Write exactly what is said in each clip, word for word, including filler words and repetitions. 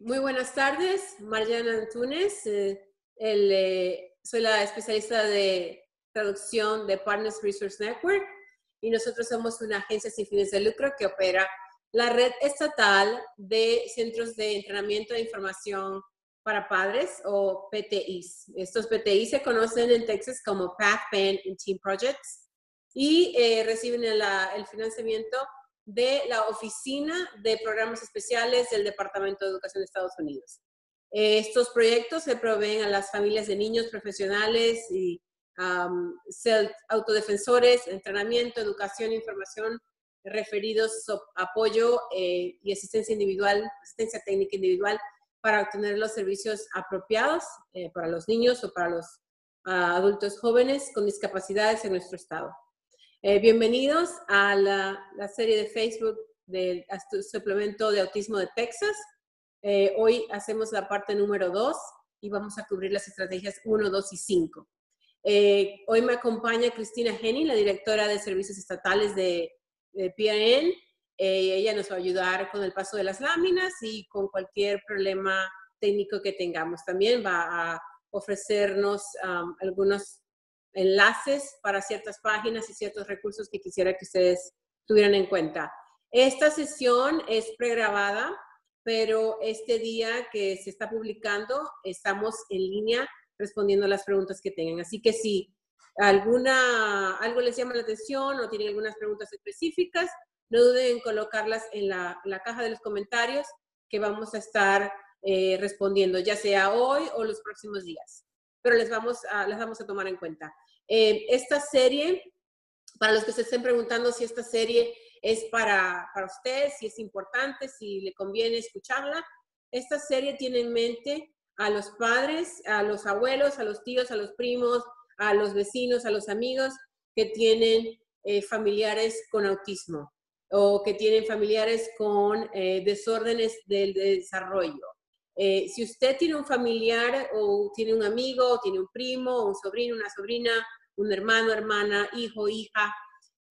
muy buenas tardes, Mariana Antunes. Eh, el, eh, soy la especialista de traducción de Partners Resource Network y nosotros somos una agencia sin fines de lucro que opera la red estatal de centros de entrenamiento e información para padres o P T Is. Estos P T Is se conocen en Texas como Parent and Team Projects y eh, reciben el, el financiamiento de la Oficina de Programas Especiales del Departamento de Educación de Estados Unidos. Eh, estos proyectos se proveen a las familias de niños profesionales y um, autodefensores, entrenamiento, educación, información, referidos, so, apoyo eh, y asistencia individual, asistencia técnica individual para obtener los servicios apropiados eh, para los niños o para los uh, adultos jóvenes con discapacidades en nuestro estado. Eh, bienvenidos a la, la serie de Facebook del Suplemento de Autismo de Texas. Eh, hoy hacemos la parte número dos y vamos a cubrir las estrategias uno, dos y cinco. Eh, hoy me acompaña Cristina Henning, la directora de Servicios Estatales de, de P R N. Eh, ella nos va a ayudar con el paso de las láminas y con cualquier problema técnico que tengamos. También va a ofrecernos um, algunos enlaces para ciertas páginas y ciertos recursos que quisiera que ustedes tuvieran en cuenta. Esta sesión es pregrabada, pero este día que se está publicando estamos en línea respondiendo a las preguntas que tengan. Así que si alguna, algo les llama la atención o tienen algunas preguntas específicas, no duden en colocarlas en la, la caja de los comentarios que vamos a estar eh, respondiendo, ya sea hoy o los próximos días. Pero les vamos a, las vamos a tomar en cuenta. Eh, esta serie, para los que se estén preguntando si esta serie es para, para ustedes, si es importante, si le conviene escucharla, esta serie tiene en mente a los padres, a los abuelos, a los tíos, a los primos, a los vecinos, a los amigos que tienen eh, familiares con autismo o que tienen familiares con eh, desórdenes del desarrollo. Eh, si usted tiene un familiar o tiene un amigo, o tiene un primo, un sobrino, una sobrina, un hermano, hermana, hijo, hija,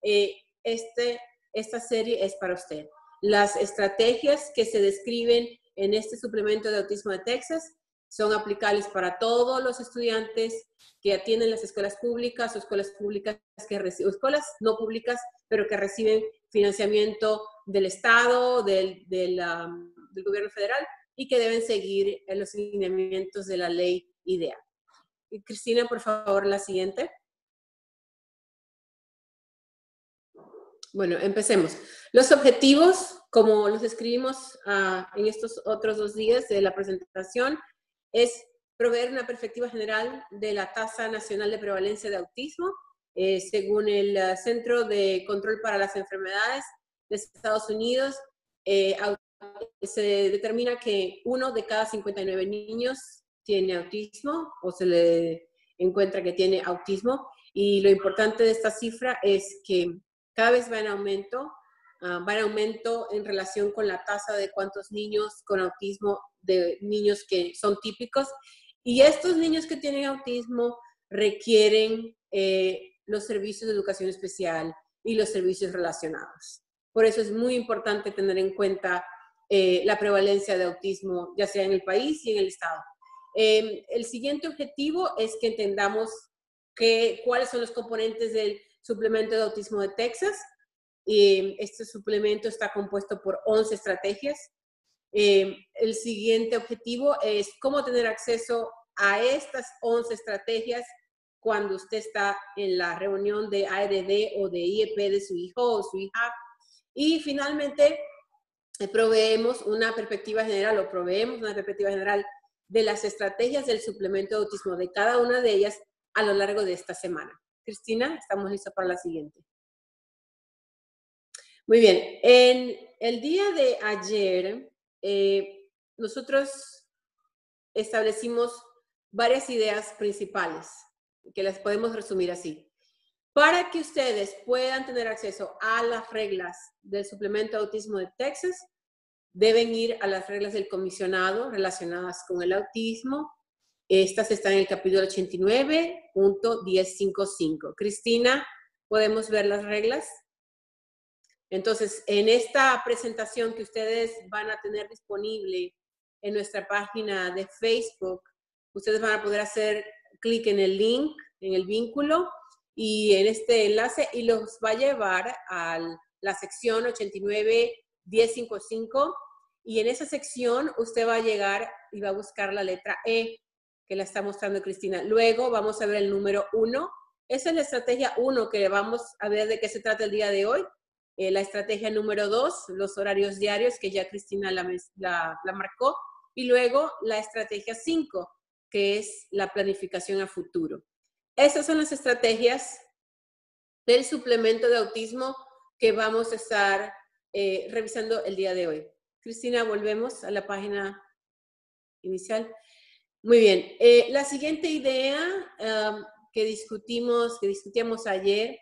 eh, este, esta serie es para usted. Las estrategias que se describen en este suplemento de Autismo de Texas son aplicables para todos los estudiantes que atienden las escuelas públicas o escuelas, públicas que o escuelas no públicas, pero que reciben financiamiento del Estado, del, del, um, del gobierno federal, y que deben seguir los lineamientos de la ley IDEA. Y Cristina, por favor, la siguiente. Bueno, empecemos. Los objetivos, como los describimos uh, en estos otros dos días de la presentación, es proveer una perspectiva general de la tasa nacional de prevalencia de autismo, eh, según el uh, Centro de Control para las Enfermedades de Estados Unidos. eh, Se determina que uno de cada cincuenta y nueve niños tiene autismo o se le encuentra que tiene autismo, y lo importante de esta cifra es que cada vez va en aumento, uh, va en aumento en relación con la tasa de cuántos niños con autismo, de niños que son típicos, y estos niños que tienen autismo requieren eh, los servicios de educación especial y los servicios relacionados. Por eso es muy importante tener en cuenta Eh, la prevalencia de autismo, ya sea en el país y en el estado. Eh, el siguiente objetivo es que entendamos que, cuáles son los componentes del suplemento de autismo de Texas. Eh, este suplemento está compuesto por once estrategias. Eh, el siguiente objetivo es cómo tener acceso a estas once estrategias cuando usted está en la reunión de A R D o de I E P de su hijo o su hija. Y finalmente, proveemos una perspectiva general o proveemos una perspectiva general de las estrategias del suplemento de autismo, de cada una de ellas a lo largo de esta semana. Cristina, estamos listos para la siguiente. Muy bien, en el día de ayer eh, nosotros establecimos varias ideas principales que las podemos resumir así. Para que ustedes puedan tener acceso a las reglas del suplemento de autismo de Texas, deben ir a las reglas del comisionado relacionadas con el autismo. Estas están en el capítulo ochenta y nueve punto diez punto cincuenta y cinco. Cristina, ¿podemos ver las reglas? Entonces, en esta presentación que ustedes van a tener disponible en nuestra página de Facebook. Ustedes van a poder hacer clic en el link, en el vínculo, y en este enlace, y los va a llevar a la sección ochenta y nueve diez cincuenta y cinco, y en esa sección usted va a llegar y va a buscar la letra E, que la está mostrando Cristina. Luego vamos a ver el número uno. Esa es la estrategia uno, que vamos a ver de qué se trata el día de hoy. Eh, la estrategia número dos, los horarios diarios, que ya Cristina la, la, la marcó. Y luego la estrategia cinco, que es la planificación a futuro. Esas son las estrategias del suplemento de autismo que vamos a estar eh, revisando el día de hoy. Cristina, volvemos a la página inicial. Muy bien. Eh, la siguiente idea um, que discutimos, que discutíamos ayer,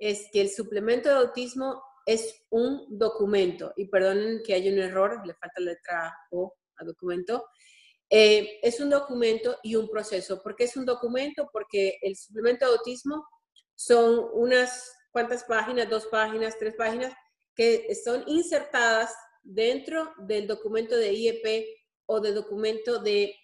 es que el suplemento de autismo es un documento. Y perdonen que hay un error, le falta la letra O a documento. Eh, es un documento y un proceso. ¿Por qué es un documento? Porque el suplemento de autismo son unas cuantas páginas, dos páginas, tres páginas, que son insertadas dentro del documento de I E P o del documento de,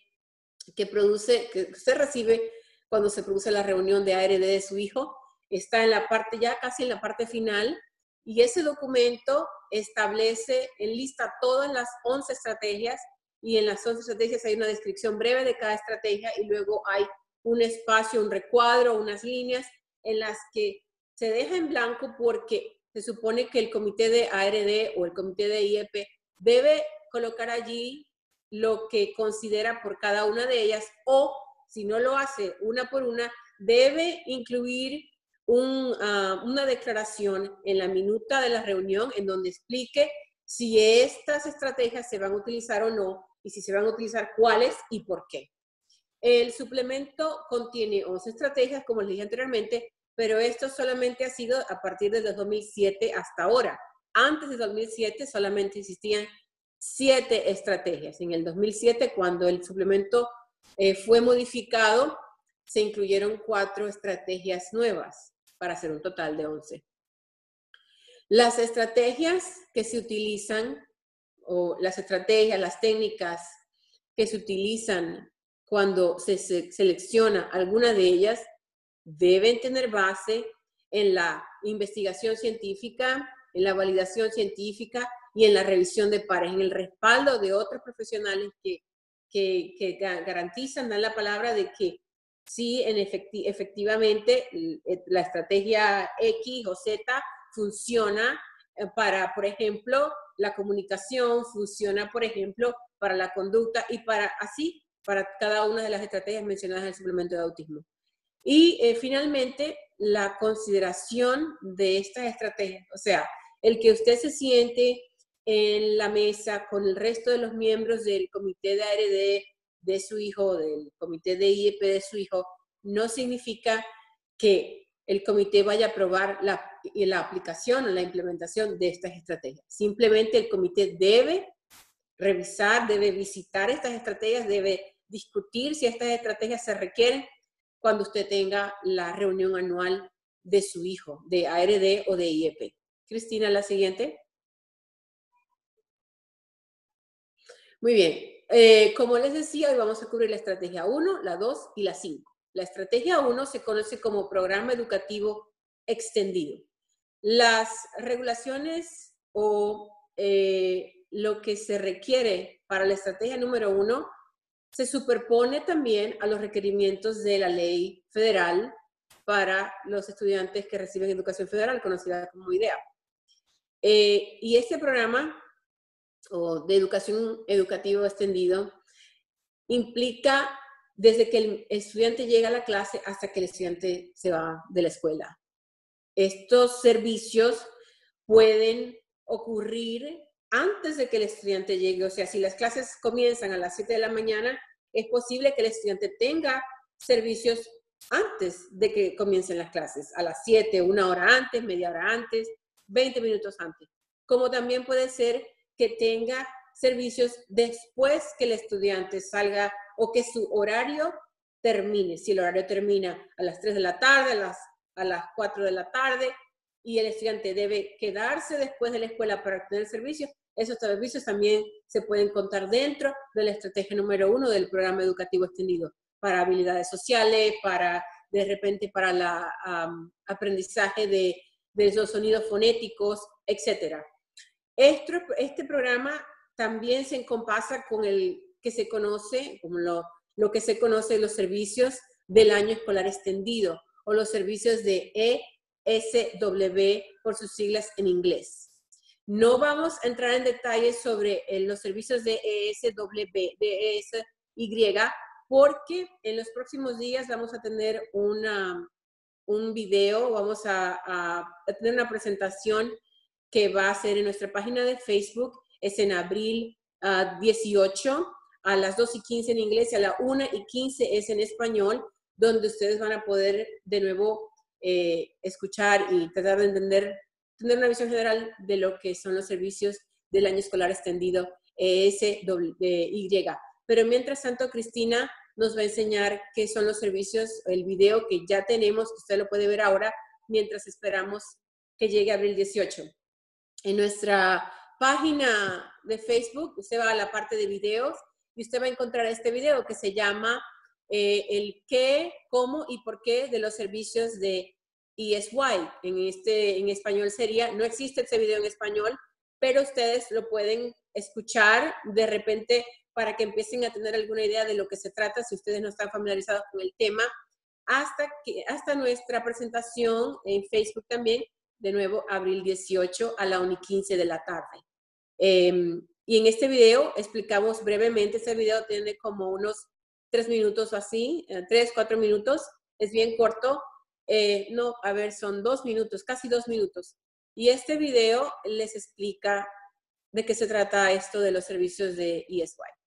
que, produce, que usted recibe cuando se produce la reunión de A R D de su hijo. Está en la parte, ya casi en la parte final, y ese documento establece, enlista todas las once estrategias, y en las once estrategias hay una descripción breve de cada estrategia, y luego hay un espacio, un recuadro, unas líneas en las que se deja en blanco porque se supone que el comité de A R D o el comité de I E P debe colocar allí lo que considera por cada una de ellas, o si no lo hace una por una, debe incluir un, uh, una declaración en la minuta de la reunión en donde explique si estas estrategias se van a utilizar o no, y si se van a utilizar cuáles y por qué. El suplemento contiene once estrategias, como les dije anteriormente, pero esto solamente ha sido a partir del dos mil siete hasta ahora. Antes de dos mil siete solamente existían siete estrategias. En el dos mil siete, cuando el suplemento eh, fue modificado, se incluyeron cuatro estrategias nuevas para hacer un total de once. Las estrategias que se utilizan, o las estrategias, las técnicas que se utilizan cuando se selecciona alguna de ellas, deben tener base en la investigación científica, en la validación científica y en la revisión de pares, en el respaldo de otros profesionales que, que, que garantizan, dan la palabra de que sí, en efecti- efectivamente la estrategia X o Z funciona para, por ejemplo, la comunicación, funciona, por ejemplo, para la conducta y para así, para cada una de las estrategias mencionadas en el suplemento de autismo. Y eh, finalmente, la consideración de estas estrategias, o sea, el que usted se siente en la mesa con el resto de los miembros del comité de A R D de su hijo, del comité de I E P de su hijo, no significa que el comité vaya a aprobar la, la aplicación o la implementación de estas estrategias. Simplemente el comité debe revisar, debe visitar estas estrategias, debe discutir si estas estrategias se requieren cuando usted tenga la reunión anual de su hijo, de A R D o de I E P. Cristina, la siguiente. Muy bien. Eh, como les decía, hoy vamos a cubrir la estrategia uno, la dos y la cinco. La estrategia uno se conoce como programa educativo extendido. Las regulaciones o eh, lo que se requiere para la estrategia número uno se superpone también a los requerimientos de la ley federal para los estudiantes que reciben educación federal, conocida como IDEA. Eh, y este programa o de educación educativo extendido implica desde que el estudiante llega a la clase hasta que el estudiante se va de la escuela. Estos servicios pueden ocurrir antes de que el estudiante llegue. O sea, si las clases comienzan a las siete de la mañana, es posible que el estudiante tenga servicios antes de que comiencen las clases. A las siete, una hora antes, media hora antes, veinte minutos antes. Como también puede ser que tenga servicios después que el estudiante salga o que su horario termine. Si el horario termina a las tres de la tarde, a las, a las cuatro de la tarde, y el estudiante debe quedarse después de la escuela para obtener servicios, Esos servicios también se pueden contar dentro de la estrategia número uno del programa educativo extendido, para habilidades sociales, para de repente para la um, aprendizaje de, de los sonidos fonéticos, etcétera. Este, este programa también se encompasa con el que se conoce, como lo, lo que se conoce los servicios del año escolar extendido, o los servicios de E S Y por sus siglas en inglés. No vamos a entrar en detalle sobre eh, los servicios de E S Y, porque en los próximos días vamos a tener una, un video, vamos a, a, a tener una presentación que va a ser en nuestra página de Facebook. Es en abril uh, dieciocho, a las dos y quince en inglés y a las una y quince es en español, donde ustedes van a poder de nuevo eh, escuchar y tratar de entender, tener una visión general de lo que son los servicios del año escolar extendido E S Y. Pero mientras tanto, Cristina nos va a enseñar qué son los servicios, el video que ya tenemos, que usted lo puede ver ahora, mientras esperamos que llegue abril dieciocho. En nuestra página de Facebook, usted va a la parte de videos y usted va a encontrar este video que se llama eh, el qué, cómo y por qué de los servicios de E S Y. En, este, en español sería, no existe este video en español, pero ustedes lo pueden escuchar de repente para que empiecen a tener alguna idea de lo que se trata si ustedes no están familiarizados con el tema, hasta, que, hasta nuestra presentación en Facebook también, de nuevo, abril dieciocho a la una y quince de la tarde. Eh, y en este video explicamos brevemente, este video tiene como unos tres minutos o así, eh, tres, cuatro minutos, es bien corto, eh, no, a ver, son dos minutos, casi dos minutos. Y este video les explica de qué se trata esto de los servicios de E S Y.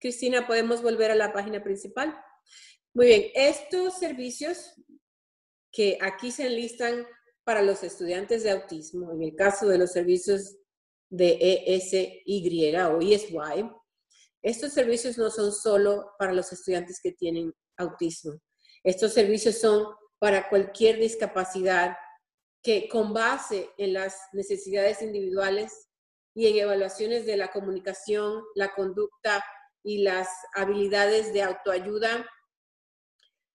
Cristina, ¿podemos volver a la página principal? Muy bien, estos servicios que aquí se enlistan para los estudiantes de autismo, en el caso de los servicios de E S Y o E S Y, estos servicios no son solo para los estudiantes que tienen autismo. Estos servicios son para cualquier discapacidad que, con base en las necesidades individuales y en evaluaciones de la comunicación, la conducta y las habilidades de autoayuda,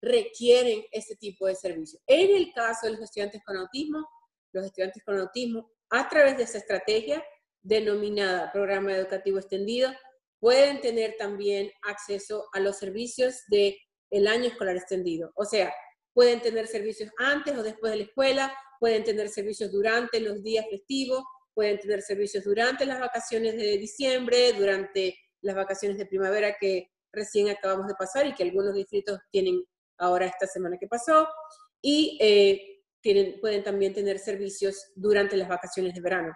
requieren este tipo de servicio. En el caso de los estudiantes con autismo, los estudiantes con autismo, a través de esta estrategia denominada Programa Educativo Extendido, pueden tener también acceso a los servicios del año escolar extendido. O sea, pueden tener servicios antes o después de la escuela, pueden tener servicios durante los días festivos, pueden tener servicios durante las vacaciones de diciembre, durante las vacaciones de primavera que recién acabamos de pasar y que algunos distritos tienen ahora esta semana que pasó, y eh, tienen, pueden también tener servicios durante las vacaciones de verano.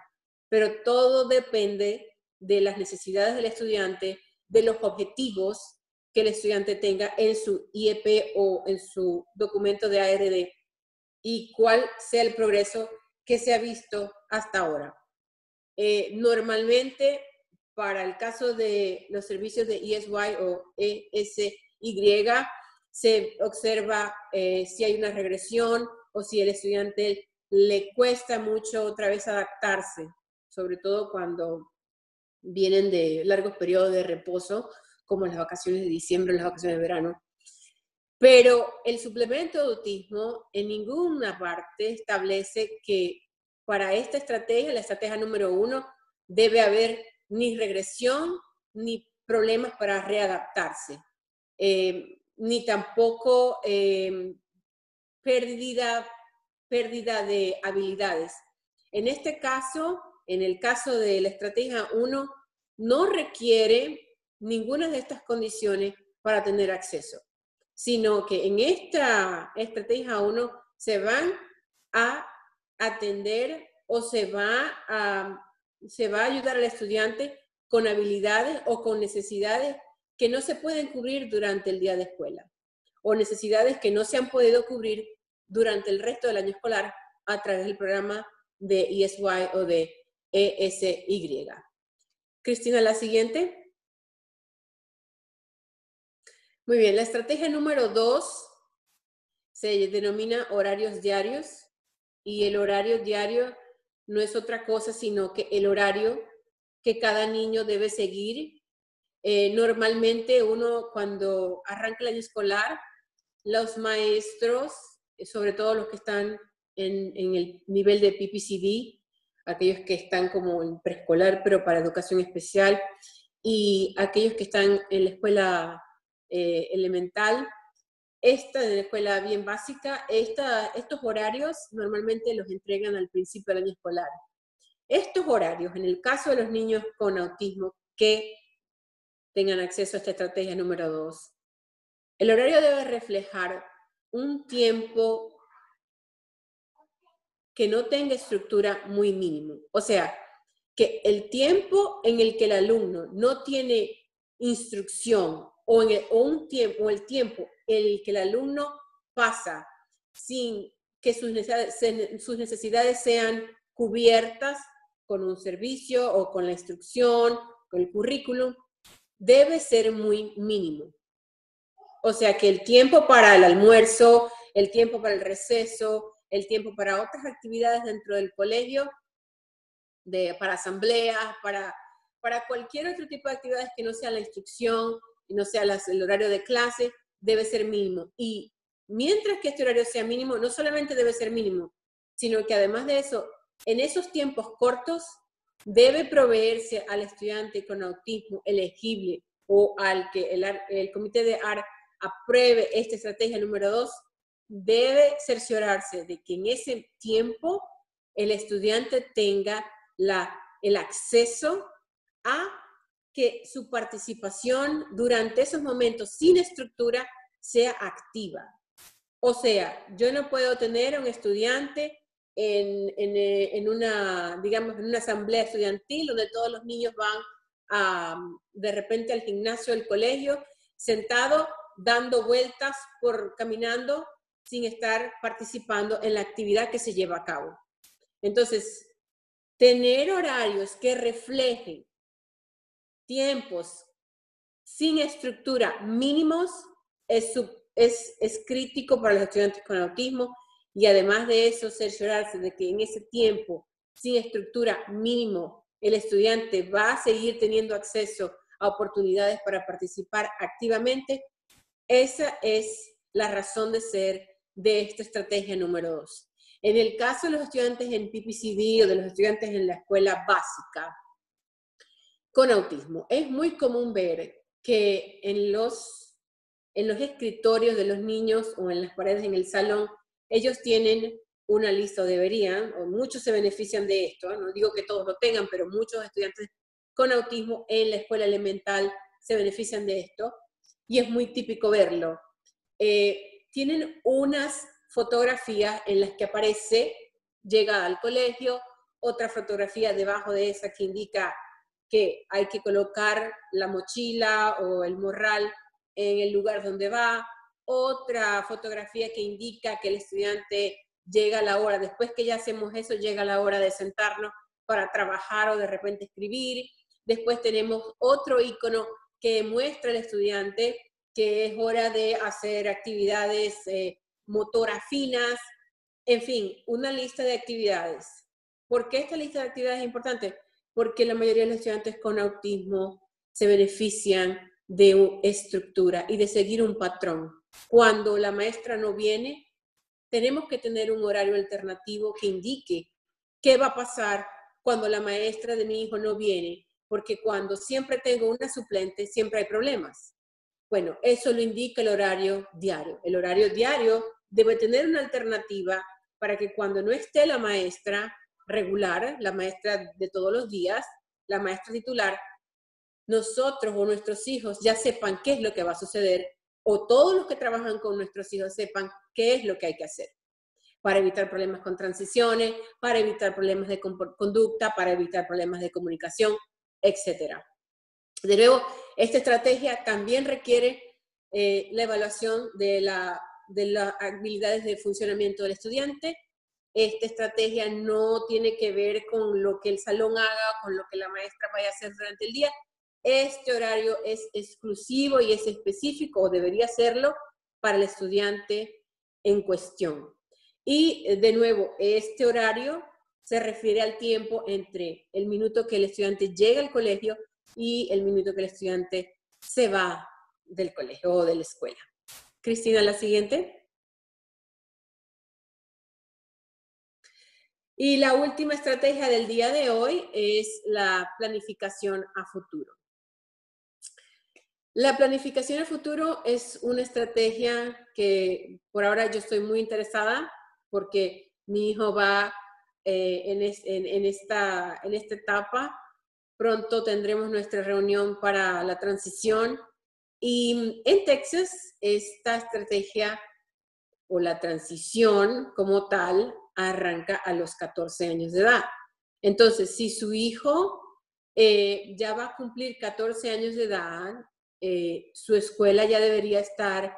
Pero todo depende de las necesidades del estudiante, de los objetivos que el estudiante tenga en su I E P o en su documento de A R D, y cuál sea el progreso que se ha visto hasta ahora. Eh, normalmente, para el caso de los servicios de E S Y o E S Y, se observa eh, si hay una regresión o si el estudiante le cuesta mucho otra vez adaptarse, sobre todo cuando vienen de largos periodos de reposo, como las vacaciones de diciembre o las vacaciones de verano. Pero el suplemento de autismo en ninguna parte establece que para esta estrategia, la estrategia número uno, debe haber ni regresión ni problemas para readaptarse. Eh, ni tampoco eh, pérdida, pérdida de habilidades. En este caso, en el caso de la estrategia uno, no requiere ninguna de estas condiciones para tener acceso, sino que en esta estrategia uno se van a atender o se va a, se va a ayudar al estudiante con habilidades o con necesidades que no se pueden cubrir durante el día de escuela, o necesidades que no se han podido cubrir durante el resto del año escolar a través del programa de E S Y o de E S Y. Cristina, la siguiente. Muy bien, la estrategia número dos se denomina horarios diarios, y el horario diario no es otra cosa sino que el horario que cada niño debe seguir. Eh, normalmente uno cuando arranca el año escolar, los maestros, sobre todo los que están en, en el nivel de P P C D, aquellos que están como en preescolar pero para educación especial, y aquellos que están en la escuela eh, elemental, esta en la escuela bien básica, esta, estos horarios normalmente los entregan al principio del año escolar. Estos horarios, en el caso de los niños con autismo que tengan acceso a esta estrategia número dos, el horario debe reflejar un tiempo que no tenga estructura muy mínimo. O sea, que el tiempo en el que el alumno no tiene instrucción o, en el, o un tiempo, o el tiempo en el que el alumno pasa sin que sus necesidades, sus necesidades sean cubiertas con un servicio o con la instrucción, con el currículum, debe ser muy mínimo. O sea, que el tiempo para el almuerzo, el tiempo para el receso, el tiempo para otras actividades dentro del colegio, de, para asambleas, para, para cualquier otro tipo de actividades que no sea la instrucción, y no sea las, el horario de clase, debe ser mínimo. Y mientras que este horario sea mínimo, no solamente debe ser mínimo, sino que además de eso, en esos tiempos cortos, debe proveerse al estudiante con autismo elegible o al que el, el comité de A R D apruebe esta estrategia número dos, debe cerciorarse de que en ese tiempo el estudiante tenga la, el acceso a que su participación durante esos momentos sin estructura sea activa. O sea, yo no puedo tener a un estudiante En, en, en, una, digamos, en una asamblea estudiantil donde todos los niños van a, de repente al gimnasio del colegio, sentado, dando vueltas, por, caminando, sin estar participando en la actividad que se lleva a cabo. Entonces, tener horarios que reflejen tiempos sin estructura mínimos es, es, es crítico para los estudiantes con autismo. Y además de eso, cerciorarse de que en ese tiempo, sin estructura mínimo, el estudiante va a seguir teniendo acceso a oportunidades para participar activamente. Esa es la razón de ser de esta estrategia número dos. En el caso de los estudiantes en P P C D o de los estudiantes en la escuela básica con autismo, es muy común ver que en los, en los escritorios de los niños o en las paredes en el salón, ellos tienen una lista, o deberían, o muchos se benefician de esto, no digo que todos lo tengan, pero muchos estudiantes con autismo en la escuela elemental se benefician de esto, y es muy típico verlo. Eh, tienen unas fotografías en las que aparece, llega al colegio, otra fotografía debajo de esa que indica que hay que colocar la mochila o el morral en el lugar donde va, otra fotografía que indica que el estudiante llega a la hora, después que ya hacemos eso, llega a la hora de sentarnos para trabajar o de repente escribir. Después tenemos otro icono que muestra al estudiante que es hora de hacer actividades eh, motoras finas. En fin, una lista de actividades. ¿Por qué esta lista de actividades es importante? Porque la mayoría de los estudiantes con autismo se benefician de estructura y de seguir un patrón. Cuando la maestra no viene, tenemos que tener un horario alternativo que indique qué va a pasar cuando la maestra de mi hijo no viene, porque cuando siempre tengo una suplente, siempre hay problemas. Bueno, eso lo indica el horario diario. El horario diario debe tener una alternativa para que cuando no esté la maestra regular, la maestra de todos los días, la maestra titular, nosotros o nuestros hijos ya sepan qué es lo que va a suceder, o todos los que trabajan con nuestros hijos sepan qué es lo que hay que hacer para evitar problemas con transiciones, para evitar problemas de conducta, para evitar problemas de comunicación, etcétera. De nuevo, esta estrategia también requiere eh, la evaluación de, la, de las habilidades de funcionamiento del estudiante. Esta estrategia no tiene que ver con lo que el salón haga, con lo que la maestra vaya a hacer durante el día. Este horario es exclusivo y es específico, o debería serlo, para el estudiante en cuestión. Y de nuevo, este horario se refiere al tiempo entre el minuto que el estudiante llega al colegio y el minuto que el estudiante se va del colegio o de la escuela. Cristina, la siguiente. Y la última estrategia del día de hoy es la planificación a futuro. La planificación a futuro es una estrategia que por ahora yo estoy muy interesada porque mi hijo va eh, en, es, en, en, esta, en esta etapa. Pronto tendremos nuestra reunión para la transición y en Texas esta estrategia o la transición como tal arranca a los catorce años de edad. Entonces, si su hijo eh, ya va a cumplir catorce años de edad, eh, su escuela ya debería estar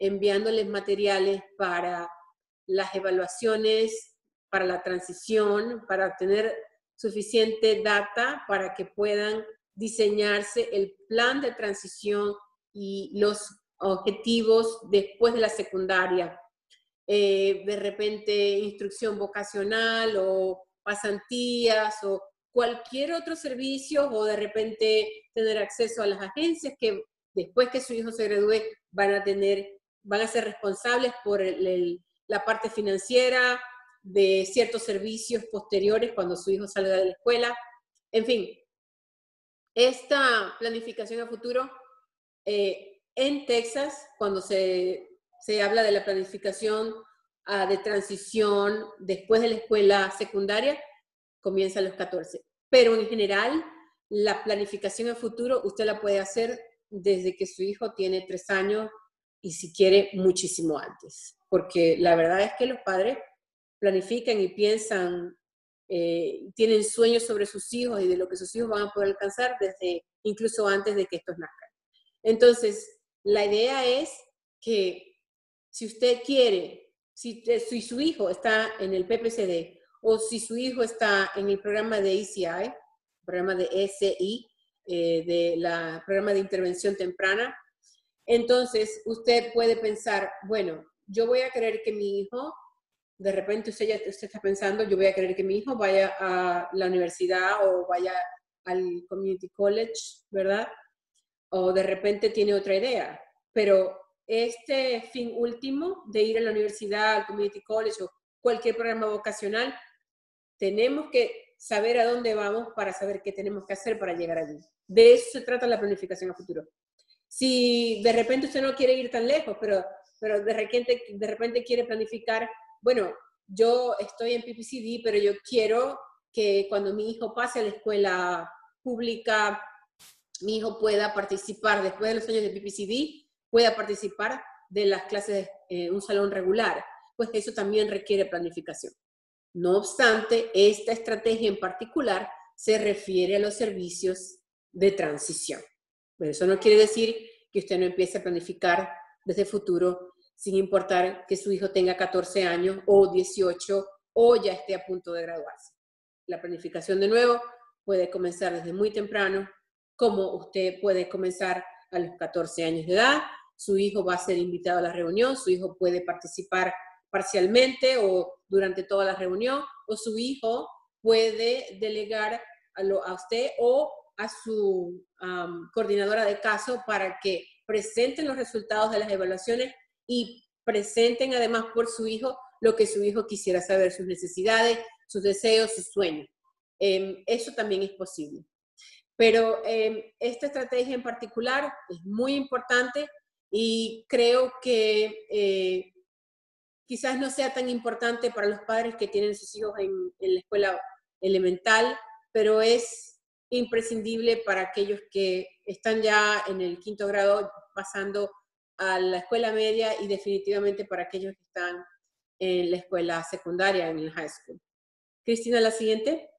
enviándoles materiales para las evaluaciones, para la transición, para obtener suficiente data para que puedan diseñarse el plan de transición y los objetivos después de la secundaria. Eh, de repente instrucción vocacional o pasantías o cualquier otro servicio o de repente tener acceso a las agencias que después que su hijo se gradúe van a tener, van a ser responsables por el, el, la parte financiera de ciertos servicios posteriores cuando su hijo salga de la escuela. En fin, esta planificación a futuro eh, en Texas cuando se Se habla de la planificación uh, de transición después de la escuela secundaria, comienza a los catorce. Pero en general, la planificación a futuro usted la puede hacer desde que su hijo tiene tres años y si quiere muchísimo antes. Porque la verdad es que los padres planifican y piensan, eh, tienen sueños sobre sus hijos y de lo que sus hijos van a poder alcanzar desde incluso antes de que estos nazcan. Entonces, la idea es que si usted quiere, si, si su hijo está en el P P C D o si su hijo está en el programa de E S Y, programa de E S Y, eh, de la programa de intervención temprana, entonces usted puede pensar, bueno, yo voy a querer que mi hijo, de repente usted ya usted está pensando, yo voy a querer que mi hijo vaya a la universidad o vaya al community college, ¿verdad? O de repente tiene otra idea, pero este fin último de ir a la universidad, al community college o cualquier programa vocacional, tenemos que saber a dónde vamos para saber qué tenemos que hacer para llegar allí. De eso se trata la planificación a futuro. Si de repente usted no quiere ir tan lejos, pero, pero de, repente, de repente quiere planificar, bueno, yo estoy en P P C D, pero yo quiero que cuando mi hijo pase a la escuela pública, mi hijo pueda participar después de los años de P P C D, pueda participar de las clases en eh, un salón regular, pues eso también requiere planificación. No obstante, esta estrategia en particular se refiere a los servicios de transición. Pero eso no quiere decir que usted no empiece a planificar desde el futuro, sin importar que su hijo tenga catorce años o dieciocho o ya esté a punto de graduarse. La planificación, de nuevo, puede comenzar desde muy temprano, como usted puede comenzar a los catorce años de edad. Su hijo va a ser invitado a la reunión, su hijo puede participar parcialmente o durante toda la reunión, o su hijo puede delegar a, lo, a usted o a su um, coordinadora de caso para que presenten los resultados de las evaluaciones y presenten además por su hijo lo que su hijo quisiera saber, sus necesidades, sus deseos, sus sueños. Eh, eso también es posible. Pero eh, esta estrategia en particular es muy importante. Y creo que eh, quizás no sea tan importante para los padres que tienen sus hijos en, en la escuela elemental, pero es imprescindible para aquellos que están ya en el quinto grado pasando a la escuela media y definitivamente para aquellos que están en la escuela secundaria, en el high school. Cristina, la siguiente.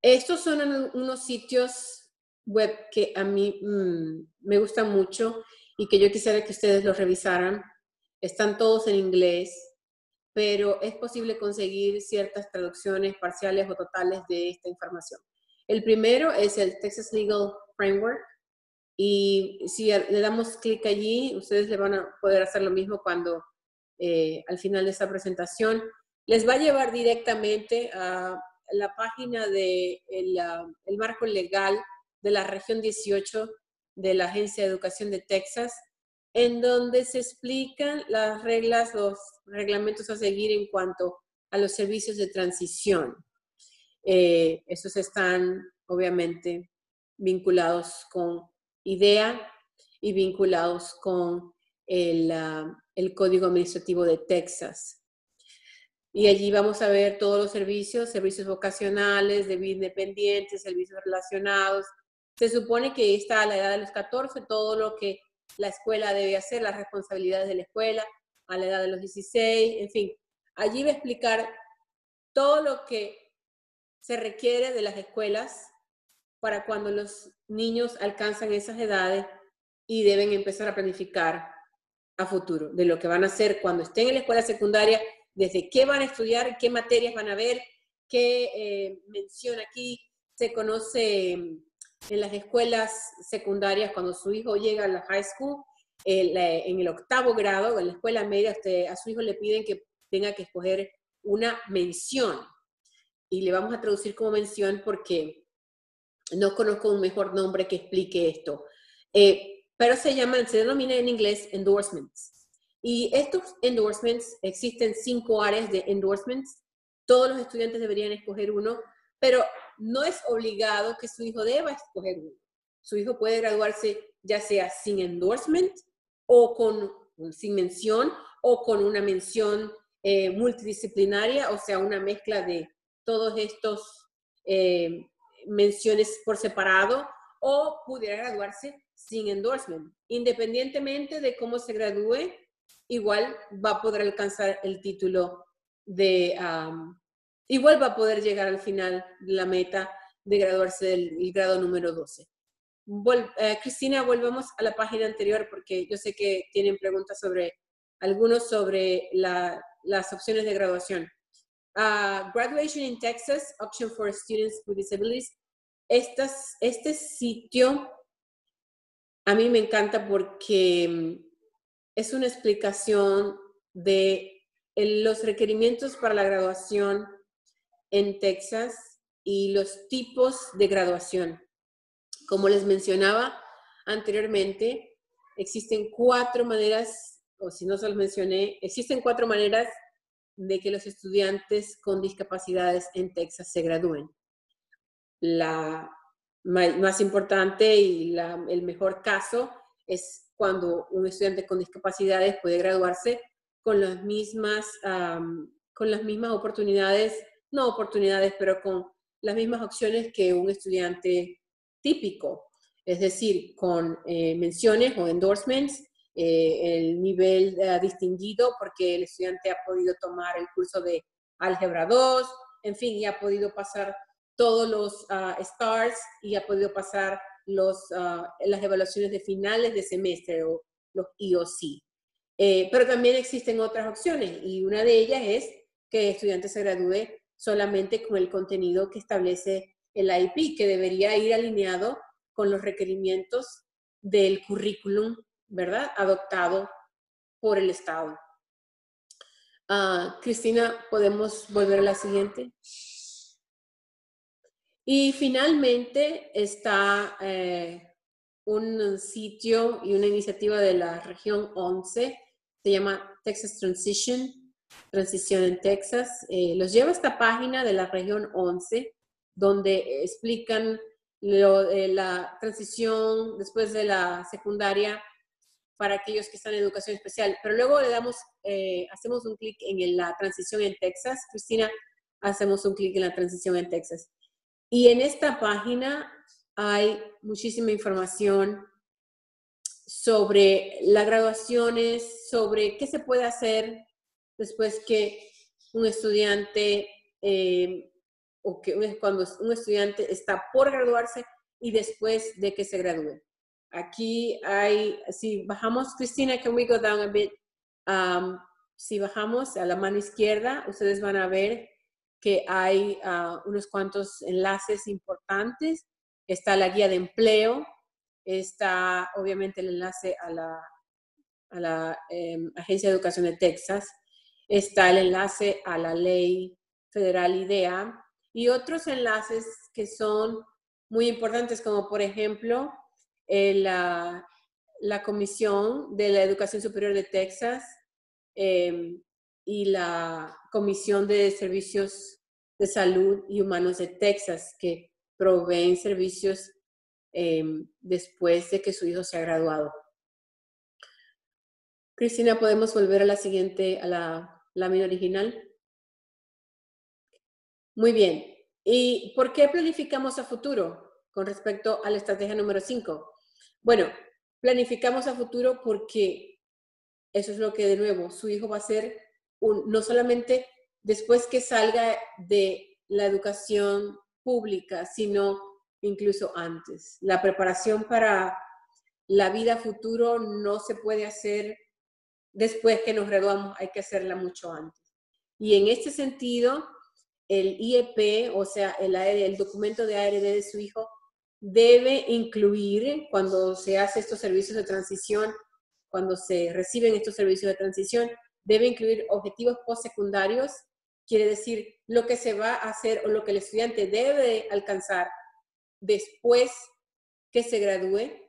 Estos son unos sitios web que a mí mmm, me gusta mucho y que yo quisiera que ustedes los revisaran. Están todos en inglés, pero es posible conseguir ciertas traducciones parciales o totales de esta información. El primero es el Texas Legal Framework y si le damos clic allí, ustedes le van a poder hacer lo mismo cuando eh, al final de esta presentación, les va a llevar directamente a la página del del marco legal de la Región dieciocho de la Agencia de Educación de Texas, en donde se explican las reglas, los reglamentos a seguir en cuanto a los servicios de transición. Eh, esos están, obviamente, vinculados con IDEA y vinculados con el, uh, el Código Administrativo de Texas. Y allí vamos a ver todos los servicios, servicios vocacionales, de vida independiente, servicios relacionados. Se supone que está a la edad de los catorce, todo lo que la escuela debe hacer, las responsabilidades de la escuela, a la edad de los dieciséis, en fin. Allí va a explicar todo lo que se requiere de las escuelas para cuando los niños alcanzan esas edades y deben empezar a planificar a futuro, de lo que van a hacer cuando estén en la escuela secundaria, desde qué van a estudiar, qué materias van a ver, qué eh, mención aquí se conoce en las escuelas secundarias cuando su hijo llega a la high school, el, en el octavo grado, en la escuela media, usted, a su hijo le piden que tenga que escoger una mención. Y le vamos a traducir como mención porque no conozco un mejor nombre que explique esto. Eh, pero se llaman, se denomina en inglés endorsements. Y estos endorsements, existen cinco áreas de endorsements. Todos los estudiantes deberían escoger uno, pero no es obligado que su hijo deba escoger uno. Su hijo puede graduarse ya sea sin endorsement o con, sin mención o con una mención eh, multidisciplinaria, o sea, una mezcla de todos estos eh, menciones por separado, o pudiera graduarse sin endorsement. Independientemente de cómo se gradúe, igual va a poder alcanzar el título de, um, igual va a poder llegar al final de la meta de graduarse del el grado número doce. Vol, eh, Cristina, volvamos a la página anterior porque yo sé que tienen preguntas sobre, algunos sobre la, las opciones de graduación. Uh, graduation in Texas, option for students with disabilities. Estas, este sitio a mí me encanta porque es una explicación de los requerimientos para la graduación en Texas y los tipos de graduación. Como les mencionaba anteriormente, existen cuatro maneras, o si no se los mencioné, existen cuatro maneras de que los estudiantes con discapacidades en Texas se gradúen. La más importante y la, el mejor caso es cuando un estudiante con discapacidades puede graduarse con las mismas, um, con las mismas oportunidades, no oportunidades, pero con las mismas opciones que un estudiante típico, es decir, con eh, menciones o endorsements, eh, el nivel eh, distinguido porque el estudiante ha podido tomar el curso de álgebra dos, en fin, y ha podido pasar todos los uh, stars y ha podido pasar Los, uh, las evaluaciones de finales de semestre o los I O C. Eh, pero también existen otras opciones y una de ellas es que el estudiante se gradúe solamente con el contenido que establece el I E P, que debería ir alineado con los requerimientos del currículum, ¿verdad? Adoptado por el Estado. Uh, Cristina, ¿podemos volver a la siguiente? Y finalmente está eh, un sitio y una iniciativa de la Región once, se llama Texas Transition, Transición en Texas. Eh, los lleva a esta página de la Región once, donde explican lo, eh, la transición después de la secundaria para aquellos que están en educación especial. Pero luego le damos, eh, hacemos un clic en la transición en Texas. Cristina, hacemos un clic en la transición en Texas. Y en esta página hay muchísima información sobre las graduaciones, sobre qué se puede hacer después que un estudiante, eh, o que cuando un estudiante está por graduarse y después de que se gradúe. Aquí hay, si bajamos, Cristina, can we go down a bit? Um, si bajamos a la mano izquierda, ustedes van a ver que hay uh, unos cuantos enlaces importantes. Está la guía de empleo, está obviamente el enlace a la, a la eh, Agencia de Educación de Texas, está el enlace a la ley federal IDEA y otros enlaces que son muy importantes, como por ejemplo eh, la, la Comisión de la Educación Superior de Texas eh, y la Comisión de Servicios de Salud y Humanos de Texas, que proveen servicios eh, después de que su hijo se ha graduado. Cristina, ¿podemos volver a la siguiente, a la lámina original? Muy bien. ¿Y por qué planificamos a futuro con respecto a la estrategia número cinco? Bueno, planificamos a futuro porque eso es lo que, de nuevo, su hijo va a ser un, no solamente después que salga de la educación pública, sino incluso antes. La preparación para la vida futuro no se puede hacer después que nos graduamos, hay que hacerla mucho antes. Y en este sentido, el I E P, o sea, el, A R D, el documento de A R D de su hijo, debe incluir, cuando se hace estos servicios de transición, cuando se reciben estos servicios de transición, debe incluir objetivos postsecundarios, quiere decir lo que se va a hacer o lo que el estudiante debe alcanzar después que se gradúe,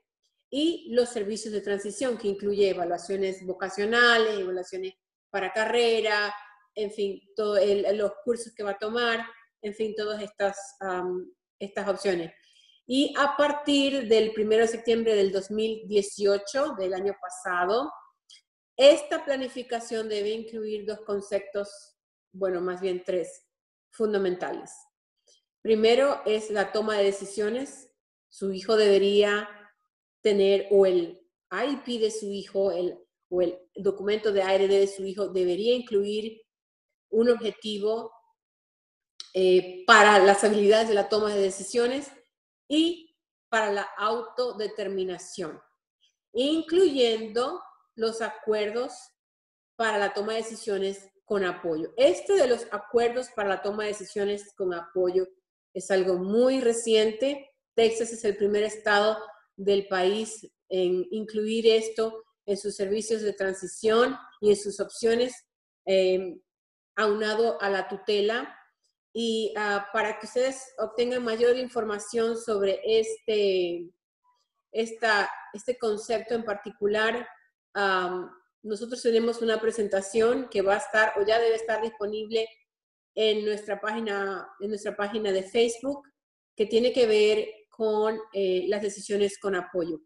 y los servicios de transición, que incluye evaluaciones vocacionales, evaluaciones para carrera, en fin, todo el, los cursos que va a tomar, en fin, todas estas, um, estas opciones. Y a partir del primero de septiembre del dos mil dieciocho, del año pasado, esta planificación debe incluir dos conceptos, bueno, más bien tres, fundamentales. Primero es la toma de decisiones. Su hijo debería tener, o el I E P de su hijo, el, o el documento de A R D de su hijo, debería incluir un objetivo eh, para las habilidades de la toma de decisiones y para la autodeterminación, incluyendo los acuerdos para la toma de decisiones con apoyo. Este de los acuerdos para la toma de decisiones con apoyo es algo muy reciente. Texas es el primer estado del país en incluir esto en sus servicios de transición y en sus opciones eh, aunado a la tutela. Y uh, para que ustedes obtengan mayor información sobre este, esta, este concepto en particular, um, nosotros tenemos una presentación que va a estar, o ya debe estar disponible en nuestra página, en nuestra página de Facebook, que tiene que ver con eh, las decisiones con apoyo.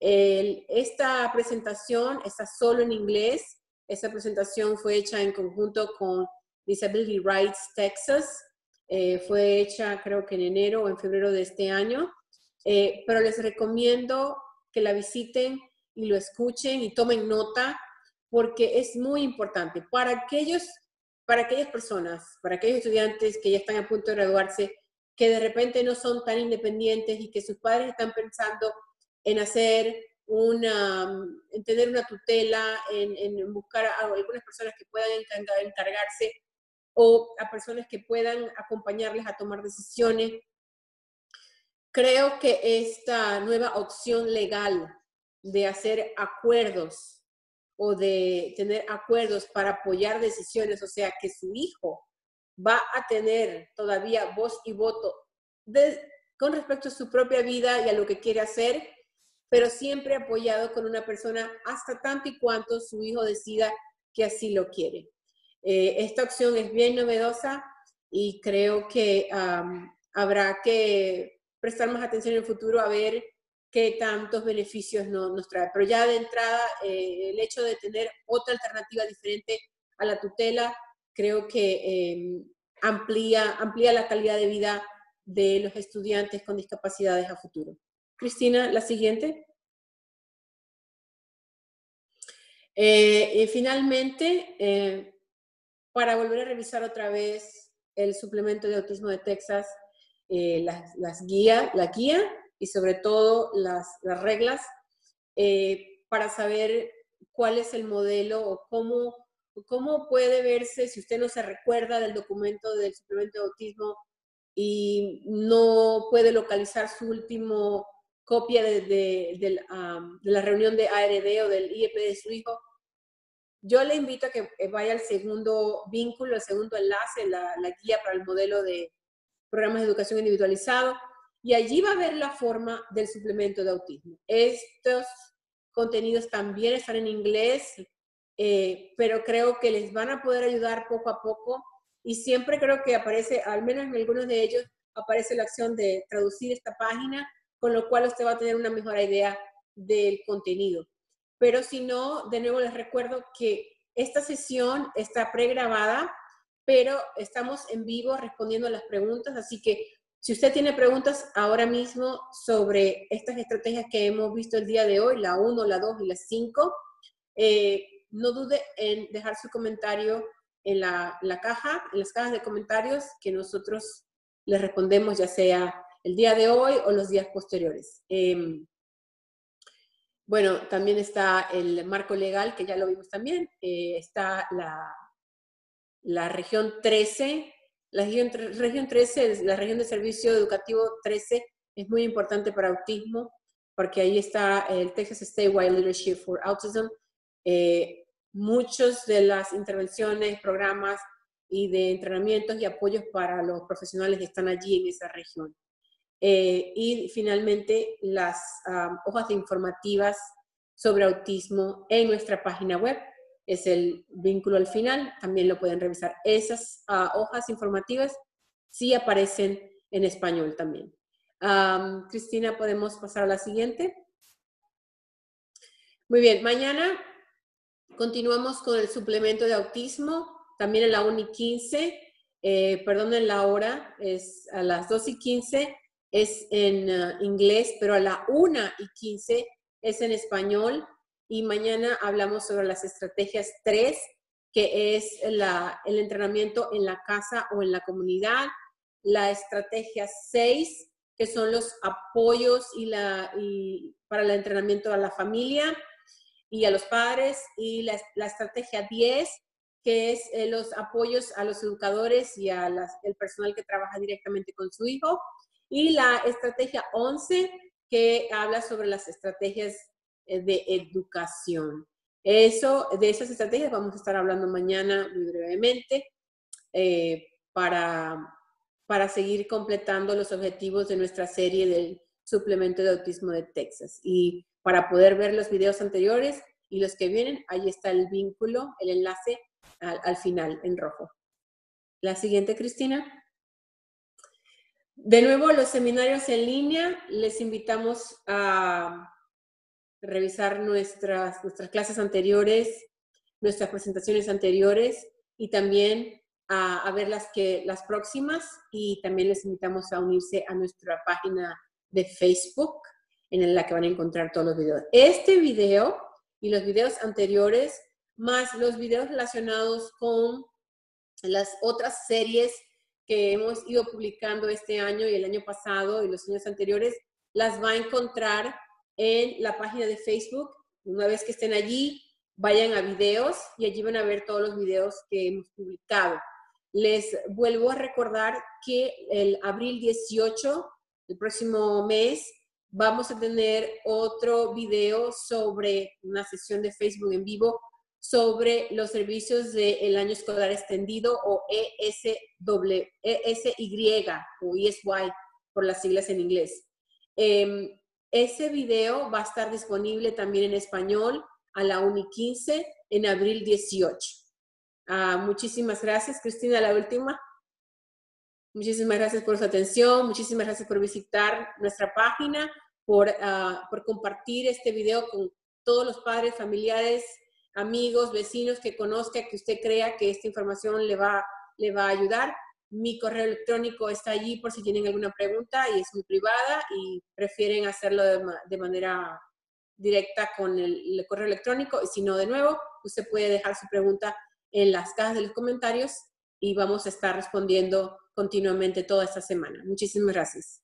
El, esta presentación está solo en inglés. Esta presentación fue hecha en conjunto con Disability Rights Texas. Eh, fue hecha creo que en enero o en febrero de este año. Eh, pero les recomiendo que la visiten y lo escuchen y tomen nota, porque es muy importante. Para, aquellos, para aquellas personas, para aquellos estudiantes que ya están a punto de graduarse, que de repente no son tan independientes y que sus padres están pensando en hacer una, en tener una tutela, en, en buscar a algunas personas que puedan encargarse o a personas que puedan acompañarles a tomar decisiones. Creo que esta nueva opción legal de hacer acuerdos o de tener acuerdos para apoyar decisiones, o sea, que su hijo va a tener todavía voz y voto de, con respecto a su propia vida y a lo que quiere hacer, pero siempre apoyado con una persona hasta tanto y cuanto su hijo decida que así lo quiere. Eh, esta opción es bien novedosa y creo que um, habrá que prestar más atención en el futuro a ver qué tantos beneficios no, nos trae. Pero ya de entrada, eh, el hecho de tener otra alternativa diferente a la tutela, creo que eh, amplía, amplía la calidad de vida de los estudiantes con discapacidades a futuro. Cristina, la siguiente. Eh, y finalmente, eh, para volver a revisar otra vez el suplemento de autismo de Texas, eh, las, las guía, la guía y sobre todo las, las reglas, eh, para saber cuál es el modelo o cómo, cómo puede verse, si usted no se recuerda del documento del suplemento de autismo y no puede localizar su último copia de, de, de, um, de la reunión de A R D o del I E P de su hijo, yo le invito a que vaya al segundo vínculo, al segundo enlace, la, la guía para el modelo de programas de educación individualizado, y allí va a ver la forma del suplemento de autismo. Estos contenidos también están en inglés, eh, pero creo que les van a poder ayudar poco a poco, y siempre creo que aparece, al menos en algunos de ellos, aparece la acción de traducir esta página, con lo cual usted va a tener una mejor idea del contenido. Pero si no, de nuevo les recuerdo que esta sesión está pregrabada, pero estamos en vivo respondiendo a las preguntas, así que si usted tiene preguntas ahora mismo sobre estas estrategias que hemos visto el día de hoy, la uno, la dos y la cinco, eh, no dude en dejar su comentario en la, la caja, en las cajas de comentarios, que nosotros les respondemos ya sea el día de hoy o los días posteriores. Eh, Bueno, también está el marco legal, que ya lo vimos también. Eh, está la, la región trece. La región, región trece, la región de servicio educativo trece, es muy importante para autismo, porque ahí está el Texas Statewide Leadership for Autism. Eh, muchas de las intervenciones, programas y de entrenamientos y apoyos para los profesionales que están allí en esa región. Eh, y finalmente las um, hojas informativas sobre autismo en nuestra página web, es el vínculo al final, también lo pueden revisar. Esas uh, hojas informativas sí aparecen en español también. Um, Cristina, ¿podemos pasar a la siguiente? Muy bien, mañana continuamos con el suplemento de autismo, también en la una y quince, eh, perdonen la hora, es a las dos y quince, es en uh, inglés, pero a la una y quince es en español, y mañana hablamos sobre las estrategias tres, que es la, el entrenamiento en la casa o en la comunidad, la estrategia seis, que son los apoyos y la, y para el entrenamiento a la familia y a los padres, y la, la estrategia diez, que es eh, los apoyos a los educadores y a las, el personal que trabaja directamente con su hijo, y la estrategia once, que habla sobre las estrategias de educación. Eso, de esas estrategias vamos a estar hablando mañana muy brevemente eh, para, para seguir completando los objetivos de nuestra serie del suplemento de autismo de Texas. Y para poder ver los videos anteriores y los que vienen, ahí está el vínculo, el enlace al, al final en rojo. La siguiente, Cristina. De nuevo, los seminarios en línea, les invitamos a revisar nuestras, nuestras clases anteriores, nuestras presentaciones anteriores, y también a, a ver las, que, las próximas, y también les invitamos a unirse a nuestra página de Facebook, en la que van a encontrar todos los videos. Este video y los videos anteriores, más los videos relacionados con las otras series que hemos ido publicando este año y el año pasado y los años anteriores, las va a encontrar en la página de Facebook. Una vez que estén allí, vayan a videos y allí van a ver todos los videos que hemos publicado. Les vuelvo a recordar que el abril dieciocho, el próximo mes, vamos a tener otro video sobre una sesión de Facebook en vivo sobre los servicios del año escolar extendido, o E S Y, o E S Y por las siglas en inglés. Eh, ese video va a estar disponible también en español a la una y quince en abril dieciocho. Ah, muchísimas gracias, Cristina, la última. Muchísimas gracias por su atención, muchísimas gracias por visitar nuestra página, por, uh, por compartir este video con todos los padres, familiares, amigos, vecinos que conozca, que usted crea que esta información le va, le va a ayudar. Mi correo electrónico está allí por si tienen alguna pregunta, y es muy privada y prefieren hacerlo de, de manera directa con el, el correo electrónico. Y si no, de nuevo, usted puede dejar su pregunta en las cajas de los comentarios y vamos a estar respondiendo continuamente toda esta semana. Muchísimas gracias.